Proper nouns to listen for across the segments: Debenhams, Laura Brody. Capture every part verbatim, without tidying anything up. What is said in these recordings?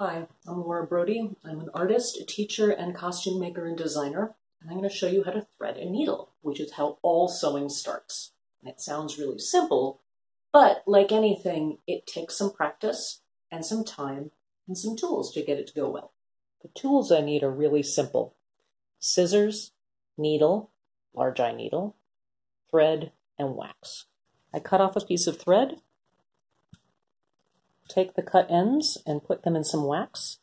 Hi, I'm Laura Brody. I'm an artist, a teacher, and costume maker and designer, and I'm going to show you how to thread a needle, which is how all sewing starts. And it sounds really simple, but like anything, it takes some practice and some time and some tools to get it to go well. The tools I need are really simple. Scissors, needle, large eye needle, thread, and wax. I cut off a piece of thread. Take the cut ends and put them in some wax.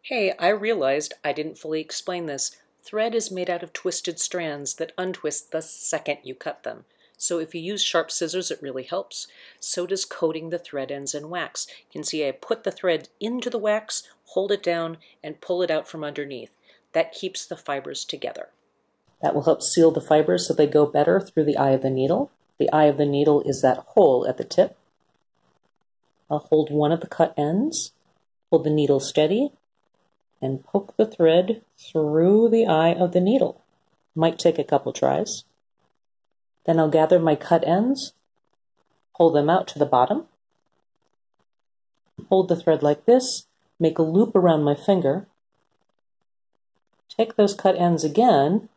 Hey, I realized I didn't fully explain this. Thread is made out of twisted strands that untwist the second you cut them. So if you use sharp scissors, it really helps. So does coating the thread ends in wax. You can see I put the thread into the wax, hold it down, and pull it out from underneath. That keeps the fibers together. That will help seal the fibers so they go better through the eye of the needle. The eye of the needle is that hole at the tip. I'll hold one of the cut ends, hold the needle steady, and poke the thread through the eye of the needle. Might take a couple tries. Then I'll gather my cut ends, pull them out to the bottom, hold the thread like this, make a loop around my finger, take those cut ends again,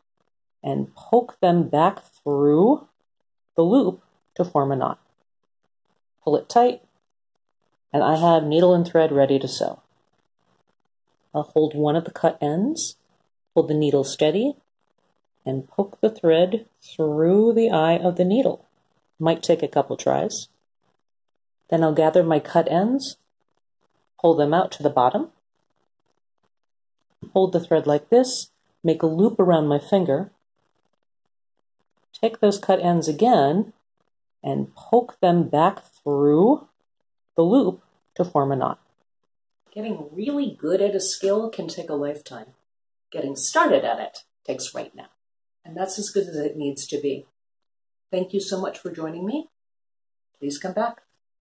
and poke them back through the loop to form a knot. Pull it tight. And I have needle and thread ready to sew. I'll hold one of the cut ends, hold the needle steady, and poke the thread through the eye of the needle. Might take a couple tries. Then I'll gather my cut ends, pull them out to the bottom, hold the thread like this, make a loop around my finger, take those cut ends again, and poke them back through the loop to form a knot. Getting really good at a skill can take a lifetime. Getting started at it takes right now. And that's as good as it needs to be. Thank you so much for joining me. Please come back.